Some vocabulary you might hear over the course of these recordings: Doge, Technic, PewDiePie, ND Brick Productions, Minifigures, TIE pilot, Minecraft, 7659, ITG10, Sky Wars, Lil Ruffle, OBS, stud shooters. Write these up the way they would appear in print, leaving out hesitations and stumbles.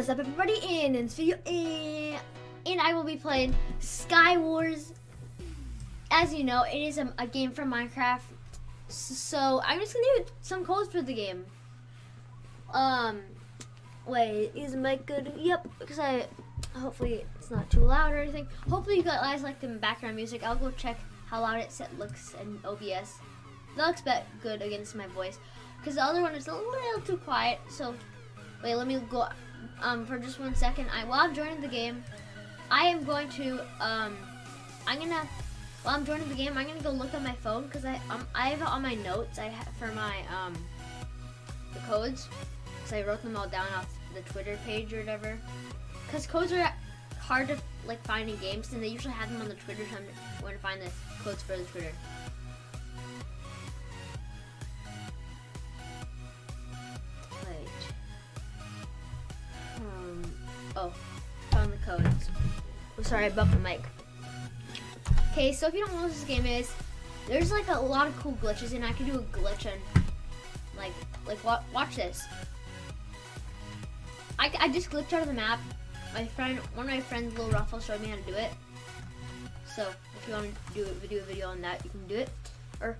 What is up, everybody? And in this video, and I will be playing Sky Wars. As you know, it is a game from Minecraft. So I'm just gonna do some codes for the game. Wait, is my good? Yep, because hopefully it's not too loud or anything. Hopefully you guys like the background music. I'll go check how loud it looks in OBS. That looks good against my voice, because the other one is a little too quiet. So wait, let me go for just 1 second. While I'm joining the game, I'm gonna go look at my phone, because I have it on my notes. The codes, because I wrote them all down off the Twitter page or whatever. Because codes are hard to find in games, and they usually have them on the Twitter. So I'm going to find the codes for the Twitter. Oh, found the codes. Oh, sorry, I bumped the mic. Okay, so if you don't know what this game is, there's a lot of cool glitches, and I can do a glitch and watch this. I just glitched out of the map. One of my friends, Lil Ruffle, showed me how to do it. So if you want to do a video on that, you can do it. Or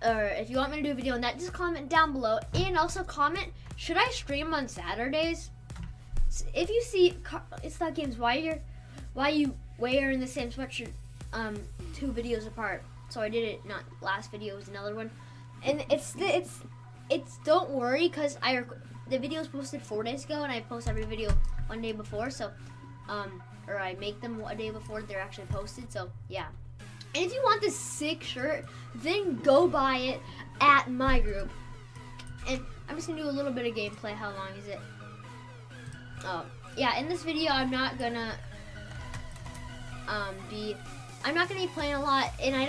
if you want me to do a video on that, just comment down below, and also comment, should I stream on Saturdays? So if you see It's Not Games, why are you in the same sweatshirt 2 videos apart? So I did it not last video, it was another one, and it's don't worry, because the video was posted 4 days ago, and I post every video one day before, so or I make them a day before they're actually posted. So yeah, and if you want this sick shirt, then go buy it at my group. And I'm just gonna do a little bit of gameplay. How long is it? Oh, yeah, in this video, I'm not gonna be playing a lot, and I'm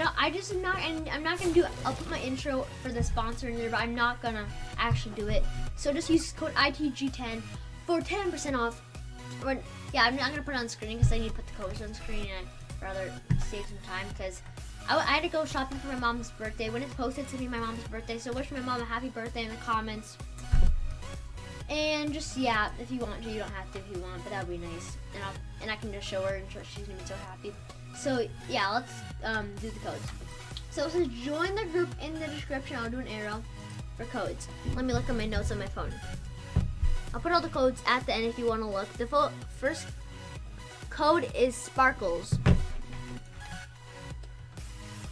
not gonna do, I'll put my intro for the sponsor in there, but I'm not gonna actually do it. So just use code ITG10 for 10% off. Yeah, I'm not gonna put it on screen, because I need to put the codes on screen, and I'd rather save some time, because I had to go shopping for my mom's birthday. When it's posted, it's gonna be my mom's birthday, so wish my mom a happy birthday in the comments. And just, yeah, if you want to, you don't have to if you want, but that would be nice. And I can just show her, and she's going to be so happy. So, yeah, let's do the codes. So it says join the group in the description. I'll do an arrow for codes. Let me look at my notes on my phone. I'll put all the codes at the end if you want to look. The first code is Sparkles.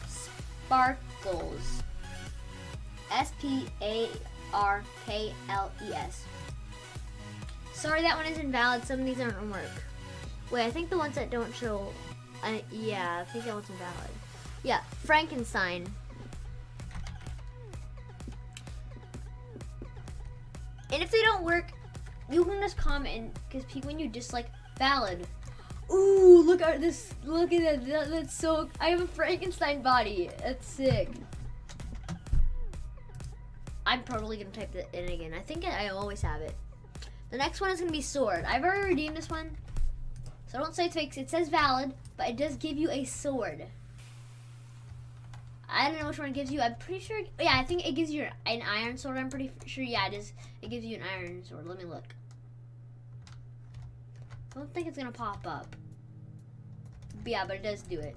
Sparkles. S-P-A-R-K-L-E-S. Sorry, that one is invalid. Some of these aren't gonna work. Wait, I think the ones that don't show. Yeah, I think that one's invalid. Yeah, Frankenstein. And if they don't work, you can just comment, because when you dislike valid. Ooh, look at this! Look at that. That's so. I have a Frankenstein body. That's sick. I'm probably gonna type that in again. I think I always have it. The next one is going to be sword. I've already redeemed this one, so don't say it's fixed. It says valid, but it does give you a sword. I don't know which one it gives you. I'm pretty sure. Yeah, I think it gives you an iron sword. I'm pretty sure. Yeah, it does. It gives you an iron sword. Let me look. I don't think it's going to pop up. But yeah, but it does do it.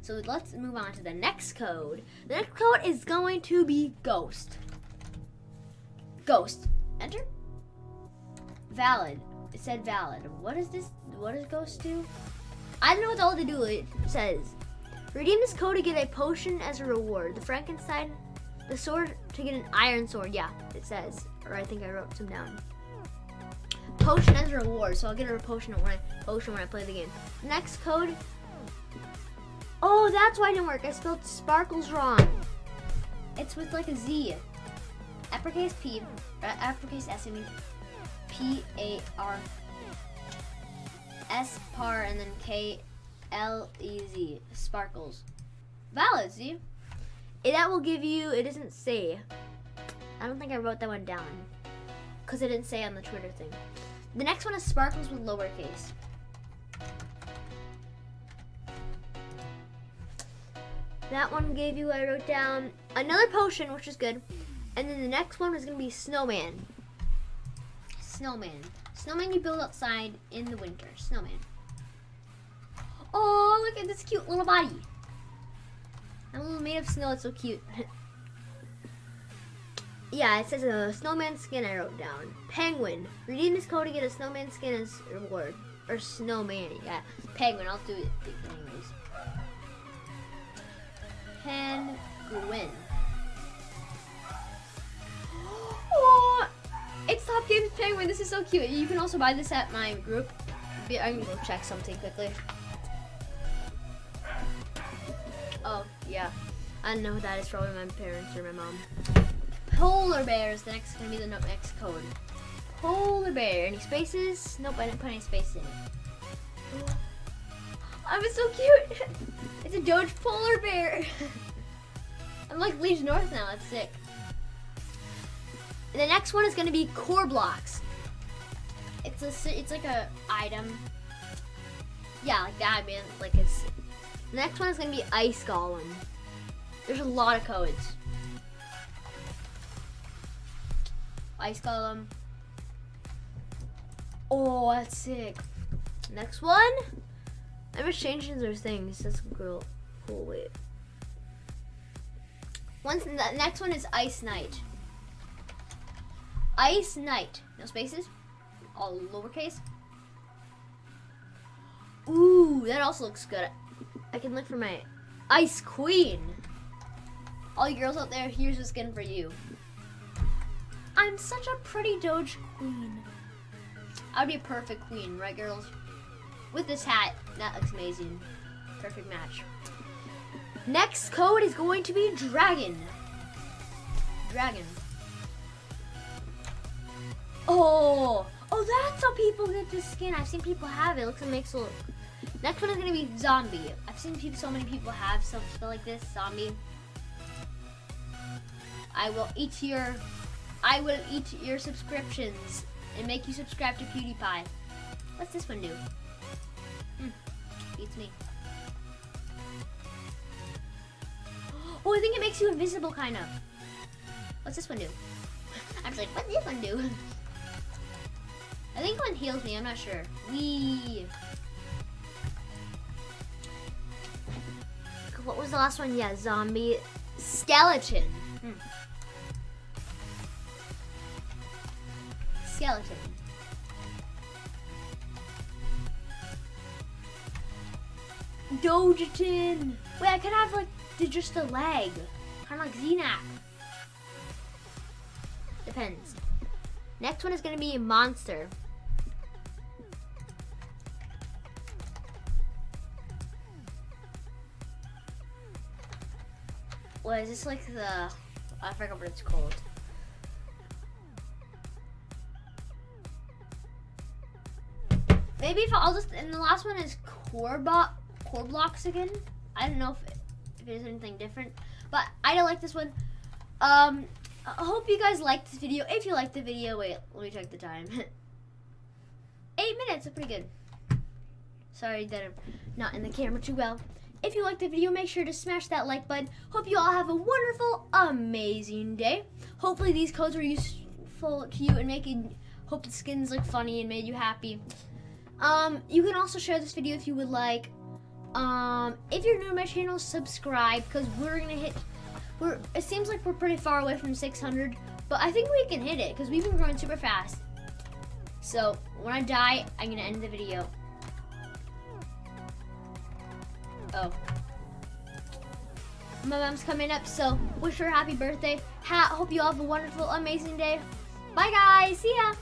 So let's move on to the next code. The next code is going to be ghost. Ghost. Enter. Valid. It said valid. What is this? What does ghost do? I don't know what all to do. It says redeem this code to get a potion as a reward. The Frankenstein, the sword to get an iron sword. Yeah, it says. Or I think I wrote some down. Potion as a reward. So I'll get a potion when I play the game. Next code. Oh, that's why it didn't work. I spelled Sparkles wrong. It's with a Z. Uppercase P. Uppercase S. I mean. P-A-R-S-P-A-R and then K-L-E-Z. Sparkles. Valid, see? That will give you, it doesn't say. I don't think I wrote that one down, because it didn't say on the Twitter thing. The next one is Sparkles with lowercase. That one gave you, I wrote down, another potion, which is good. And then the next one is going to be Snowman. Snowman. Snowman you build outside in the winter. Snowman. Oh, look at this cute little body. I'm all made of snow, it's so cute. Yeah, it says a snowman skin I wrote down. Penguin. Redeem this code to get a snowman skin as reward. Or snowman, yeah. Penguin, I'll do it anyways. Penguin. Oh, it's Top Games Penguin. This is so cute. You can also buy this at my group. I'm gonna go check something quickly. Oh, yeah. I don't know what that is. Probably my parents or my mom. Polar bear is the next, gonna be the next code. Polar bear. Any spaces? Nope, I didn't put any space in. Oh, it's so cute. It's a Doge polar bear. I'm like Leeds North now. That's sick. And the next one is gonna be core blocks. It's like a item. Yeah, like that, man. Like it's. The next one is gonna be ice golem. There's a lot of codes. Ice column. Oh, that's sick. Next one. I'm just changing those things. That's cool. Cool, wait. The next one is Ice Knight. Ice Knight. No spaces. All lowercase. Ooh, that also looks good. I can look for my Ice Queen. All you girls out there, here's a skin for you. I'm such a pretty Doge queen. I'd be a perfect queen, right girls? With this hat, that looks amazing. Perfect match. Next code is going to be dragon. Dragon. Oh, oh, that's how people get this skin. I've seen people have it. It looks like it makes a look. Next one is gonna be zombie. I've seen people, so many people have something like this, zombie. I will eat your subscriptions and make you subscribe to PewDiePie. What's this one do? Beats me. Oh, I think it makes you invisible, kind of. What's this one do? I was like, what's this one do? I think one heals me, I'm not sure. Wee. What was the last one? Yeah, zombie skeleton. Skeleton. Dogeton. Wait, I could have like just a leg, kind of like Xenac. Depends. Next one is gonna be a monster. What is this like the? I forgot what it's called. Maybe if I'll just, and the last one is core blocks again. I don't know if it is anything different, but I don't like this one. I hope you guys liked this video. If you liked the video, wait, let me check the time. 8 minutes, that's pretty good. Sorry that I'm not in the camera too well. If you liked the video, make sure to smash that like button. Hope you all have a wonderful, amazing day. Hopefully these codes were useful to you and hope the skins look funny and made you happy. You can also share this video if you would like. If you're new to my channel, subscribe, because it seems like we're pretty far away from 600, but I think we can hit it because we've been growing super fast. So when I die, I'm gonna end the video. Oh, my mom's coming up, so wish her happy birthday. Hope you all have a wonderful, amazing day. Bye guys, see ya.